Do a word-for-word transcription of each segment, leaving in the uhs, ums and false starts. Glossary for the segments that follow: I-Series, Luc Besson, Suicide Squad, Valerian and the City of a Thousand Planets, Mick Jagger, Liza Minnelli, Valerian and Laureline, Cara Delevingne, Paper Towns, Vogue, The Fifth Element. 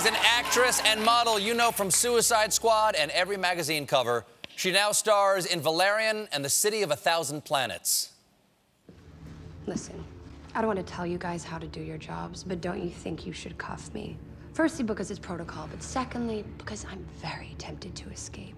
is an actress and model you know from Suicide Squad and every magazine cover. She now stars in Valerian and the City of a Thousand Planets. Listen, I don't want to tell you guys how to do your jobs, but don't you think you should cuff me? Firstly, because it's protocol, but secondly, because I'm very tempted to escape.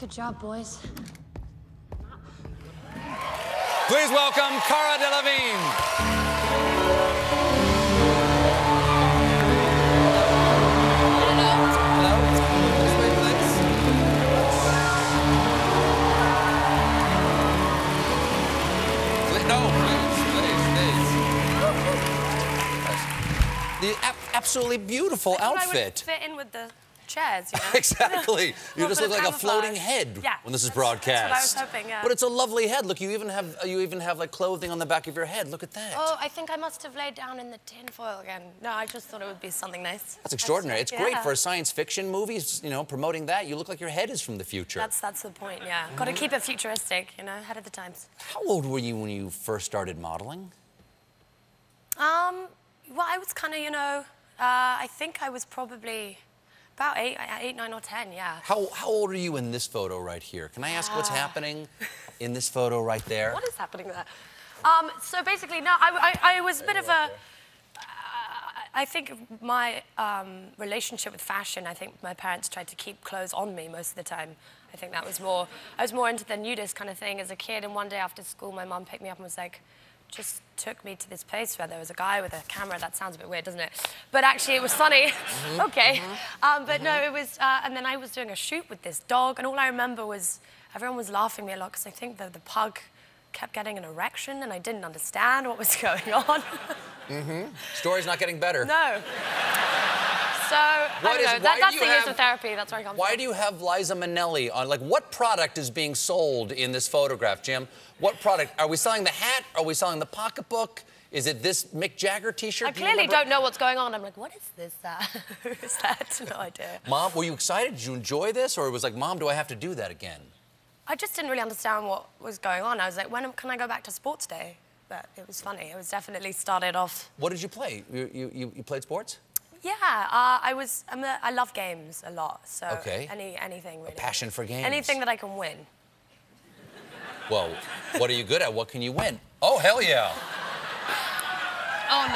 Good job, boys. Please welcome Cara Delevingne. The ab absolutely beautiful I outfit. I would fit in with the chairs, you know? Exactly. You just look like camouflage. A floating head yeah. when this is broadcast. That's what I was hoping, yeah. But it's a lovely head. Look, you even have you even have like clothing on the back of your head. Look at that. Oh, I think I must have laid down in the tinfoil again. No, I just thought it would be something nice. That's extraordinary. That's, it's yeah. great for a science fiction movie. You know, promoting that, you look like your head is from the future. That's that's the point. Yeah, mm-hmm. Got to keep it futuristic. You know, ahead of the times. How old were you when you first started modeling? Um. Well, I was kind of, you know, uh, I think I was probably about eight, eight, nine, or ten, yeah. How how old are you in this photo right here? Can I ask uh. what's happening in this photo right there? What is happening there? Um, so basically, no, I, I, I was a bit of a... I think my um, relationship with fashion, I think my parents tried to keep clothes on me most of the time. I think that was more... I was more into the nudist kind of thing as a kid, and one day after school, my mum picked me up and was like... just took me to this place where there was a guy with a camera. That sounds a bit weird, doesn't it? But actually, it was funny. Mm-hmm. Okay. Mm-hmm. um, but mm-hmm. no, it was... Uh, and then I was doing a shoot with this dog, and all I remember was everyone was laughing at me a lot because I think the, the pug kept getting an erection, and I didn't understand what was going on. Mm-hmm. Story's not getting better. No. So, what I don't is, know, that, that's do the have, use of therapy, that's where I come why from. Why do you have Liza Minnelli on, like, what product is being sold in this photograph, Jim? What product? Are we selling the hat? Are we selling the pocketbook? Is it this Mick Jagger T-shirt? I clearly do don't know what's going on. I'm like, what is this? Uh, who is that? No idea. Mom, were you excited? Did you enjoy this? Or it was like, Mom, do I have to do that again? I just didn't really understand what was going on. I was like, when can I go back to sports day? But it was funny. It was definitely started off... What did you play? You, you, you played sports? Yeah, uh, I was. I'm a, I love games a lot. So okay. any anything really. A passion for games. Anything that I can win. Well, what are you good at? What can you win? Oh hell yeah! Oh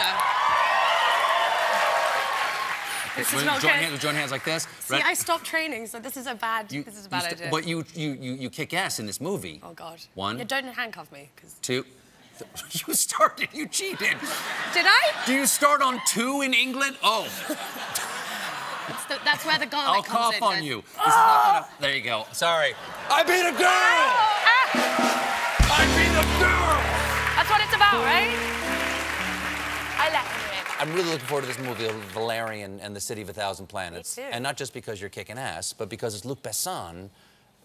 no! This is not join, good. Join hands like this. See, right? I stopped training, so this is a bad. You, this is a bad idea. But you you you you kick ass in this movie. Oh God. One. Yeah, don't handcuff me. Cause... Two. You started. You cheated. Did I? Do you start on two in England? Oh. That's, the, that's where the garlic I'll comes cough in, on then. You. This oh! is not gonna... There you go. Sorry. I beat a girl. Oh! Ah! I beat a girl. That's what it's about, right? I left. I'm really looking forward to this movie, Valerian and the City of a Thousand Planets, Me too. And not just because you're kicking ass, but because it's Luc Besson.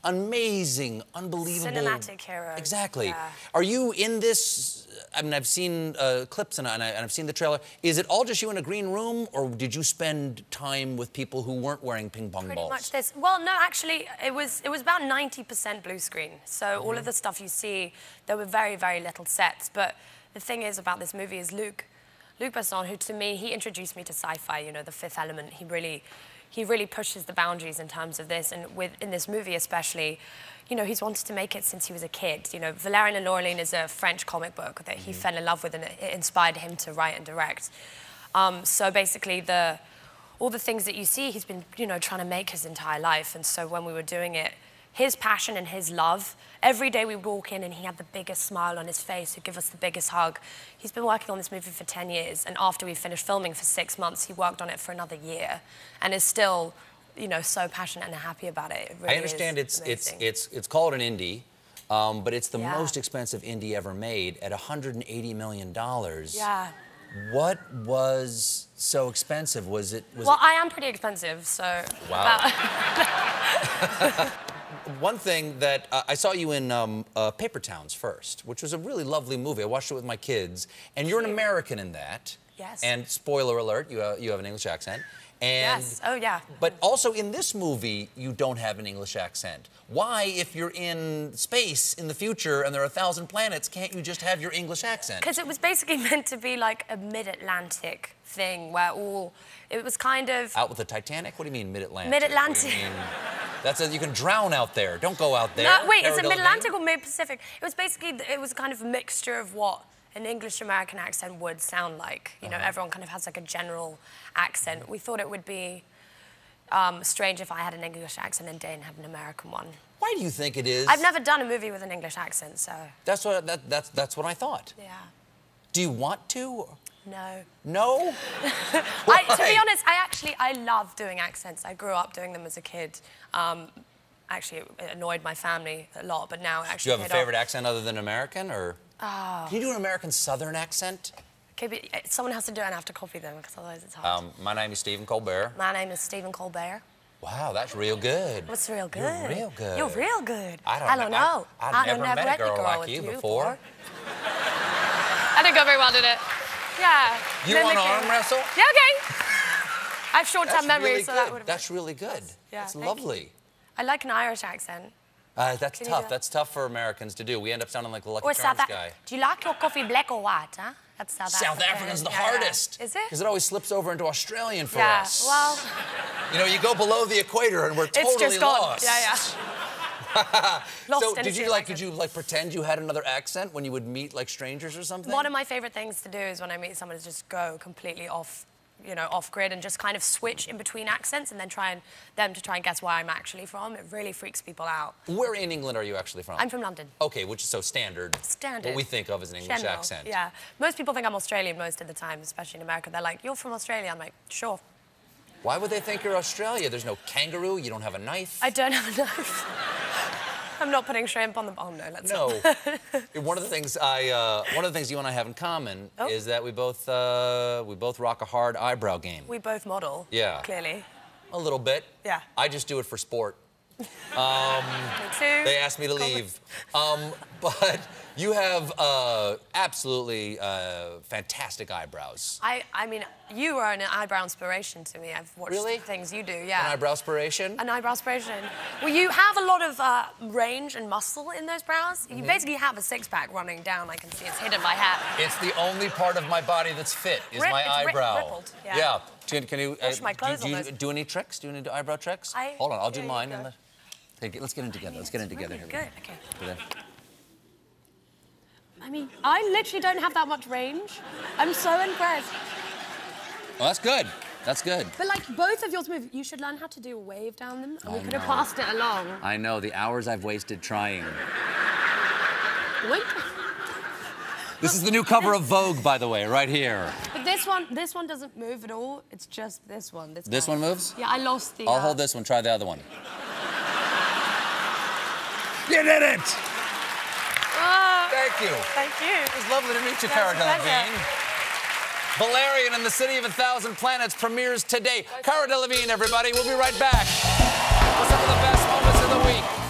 Amazing, unbelievable. Cinematic hero. Exactly. Yeah. Are you in this? I mean, I've seen uh, clips and, I, and I've seen the trailer. Is it all just you in a green room, or did you spend time with people who weren't wearing ping pong Pretty balls? Pretty much this. Well, no, actually, it was it was about ninety percent blue screen. So mm-hmm. all of the stuff you see, there were very, very little sets. But the thing is about this movie is Luc, Luc Besson, who to me he introduced me to sci-fi. You know, The Fifth Element. He really. He really pushes the boundaries in terms of this, and with, in this movie especially, you know, he's wanted to make it since he was a kid. You know, Valerian and Laureline is a French comic book that he mm-hmm. fell in love with, and it inspired him to write and direct. Um, so basically, the all the things that you see, he's been, you know, trying to make his entire life. And so when we were doing it, his passion and his love, every day we walk in and he had the biggest smile on his face, he'd give us the biggest hug. He's been working on this movie for ten years, and after we finished filming for six months, he worked on it for another year and is still, you know, so passionate and happy about it. It really I understand is it's, it's, it's, it's called an indie, um, but it's the yeah. most expensive indie ever made at one hundred eighty million dollars. Yeah. What was so expensive? Was it... Was well, it... I am pretty expensive, so... Wow. About... One thing that uh, I saw you in um, uh, Paper Towns first, which was a really lovely movie. I watched it with my kids, and you're an American in that. Yes. And spoiler alert, you have, you have an English accent. And, yes. Oh, yeah. But also in this movie, you don't have an English accent. Why, if you're in space in the future and there are a thousand planets, can't you just have your English accent? Because it was basically meant to be like a mid-Atlantic thing where all... It was kind of... Out with the Titanic? What do you mean mid-Atlantic? Mid-Atlantic. That's a, you can drown out there. Don't go out there. No, wait, Cara is it mid-Atlantic or mid-Pacific? It was basically... It was kind of a mixture of what... an English-American accent would sound like. You know, uh-huh. everyone kind of has, like, a general accent. We thought it would be um, strange if I had an English accent and Dane had an American one. Why do you think it is? I've never done a movie with an English accent, so... That's what, that, that's, that's what I thought. Yeah. Do you want to? No. No? I, to be honest, I actually, I love doing accents. I grew up doing them as a kid. Um, actually, it annoyed my family a lot, but now it actually... Do you have a favorite off. accent other than American, or...? Oh. Can you do an American Southern accent? Okay, but someone has to do it and I have to copy them, because otherwise it's hard. Um, my name is Stephen Colbert. My name is Stephen Colbert. Wow, that's real good. What's real good? You're real good. You're real good. I don't, I don't know. know. I, I've I never don't met a girl, girl like you, you before. That didn't go very well, did it? Yeah. You want to arm wrestle? Yeah, okay. I have short-term memory, really so that would have That's really good. That's, yeah, that's lovely. You. I like an Irish accent. Uh, that's Can tough. That? That's tough for Americans to do. We end up sounding like the Lucky Charms guy. Do you like your coffee black or white, huh? That's South African. South African's the yeah, hardest. Yeah. Is it? Because it always slips over into Australian for yeah. us. Yeah, well... You know, you go below the equator and we're totally it's just lost. Gone. Yeah, yeah. lost so did you, like, did you, like, pretend you had another accent when you would meet, like, strangers or something? One of my favourite things to do is when I meet someone is just go completely off... you know, off-grid and just kind of switch in between accents and then try and them to try and guess where I'm actually from. It really freaks people out. Where in England are you actually from? I'm from London. Okay, which is so standard. Standard. What we think of as an English General. accent. Yeah. Most people think I'm Australian most of the time, especially in America. They're like, you're from Australia. I'm like, sure. Why would they think you're Australia? There's no kangaroo, you don't have a knife. I don't have a knife. I'm not putting shrimp on the... Oh, no, let's No. Not. One of the things I... Uh, one of the things you and I have in common oh. is that we both, uh, we both rock a hard eyebrow game. We both model. Yeah. Clearly. A little bit. Yeah. I just do it for sport. Um, me too. They asked me to leave. Um, but you have uh, absolutely uh, fantastic eyebrows. I, I mean, you are an eyebrow inspiration to me. I've watched really? things you do, yeah. An eyebrow inspiration? An eyebrow inspiration. Well, you have a lot of uh, range and muscle in those brows. You mm-hmm. basically have a six-pack running down. I can see it's hidden by hat. It's the only part of my body that's fit is Rip, my it's eyebrow. Rippled, yeah. yeah. Can, can you, uh, my clothes do, do, on you do any tricks? Do you need eyebrow tricks? I, Hold on, I'll do mine. And let, let's get in together. I mean, let's get in together really here. Good. Okay. I mean, I literally don't have that much range. I'm so impressed. Well, that's good. That's good. But, like, both of yours move. You should learn how to do a wave down them. Oh, we could no. have passed it along. I know. The hours I've wasted trying. Wait. This is the new cover of Vogue, by the way, right here. But this one, this one doesn't move at all. It's just this one. This, this one moves? Yeah, I lost the... I'll uh... hold this one. Try the other one. You did it! Oh, thank you. Thank you. It was lovely to meet you, Cara Delevingne. Valerian and the City of a Thousand Planets premieres today. Cara Delevingne, everybody. We'll be right back with some of the best moments of the week.